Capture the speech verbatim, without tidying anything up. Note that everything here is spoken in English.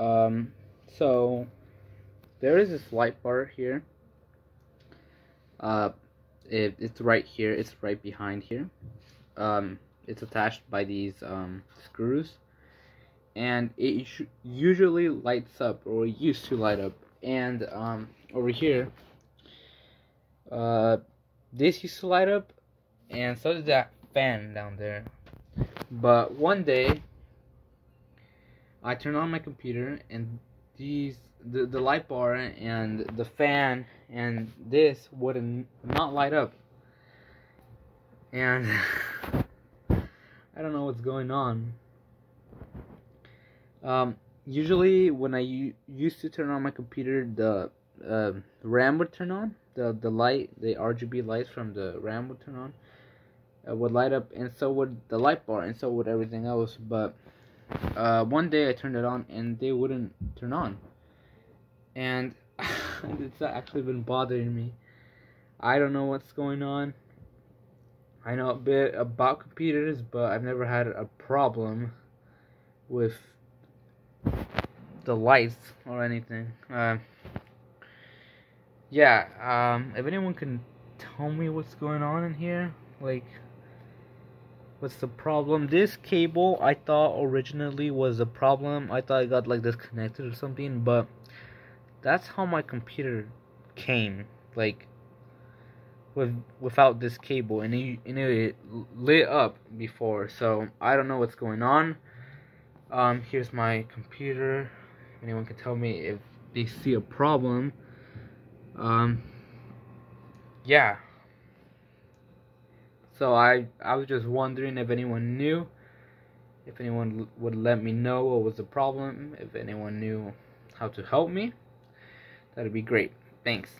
Um, so there is this light bar here. Uh, it, it's right here. It's right behind here. Um, it's attached by these um, screws, and it usually lights up, or used to light up. And um, over here, uh, this used to light up, and so did that fan down there. But one day, I turned on my computer, and these the, the light bar and the fan and this wouldn't not light up, and I don't know what's going on. Um, usually when I used to turn on my computer, the uh, RAM would turn on, the the light, the R G B lights from the RAM would turn on, uh, would light up, and so would the light bar, and so would everything else. But uh, one day I turned it on, and they wouldn't turn on, and it's actually been bothering me. I don't know what's going on. I know a bit about computers, but I've never had a problem with the lights or anything. Uh, yeah, um, if anyone can tell me what's going on in here, like, what's the problem? This cable, I thought originally was a problem. I thought it got, like, disconnected or something, but that's how my computer came, like, with without this cable, and it, and it lit up before, so I don't know what's going on. Um, here's my computer. Anyone can tell me if they see a problem. Um, yeah. So I I was just wondering if anyone knew, if anyone would let me know what was the problem, if anyone knew how to help me. That'd be great. Thanks.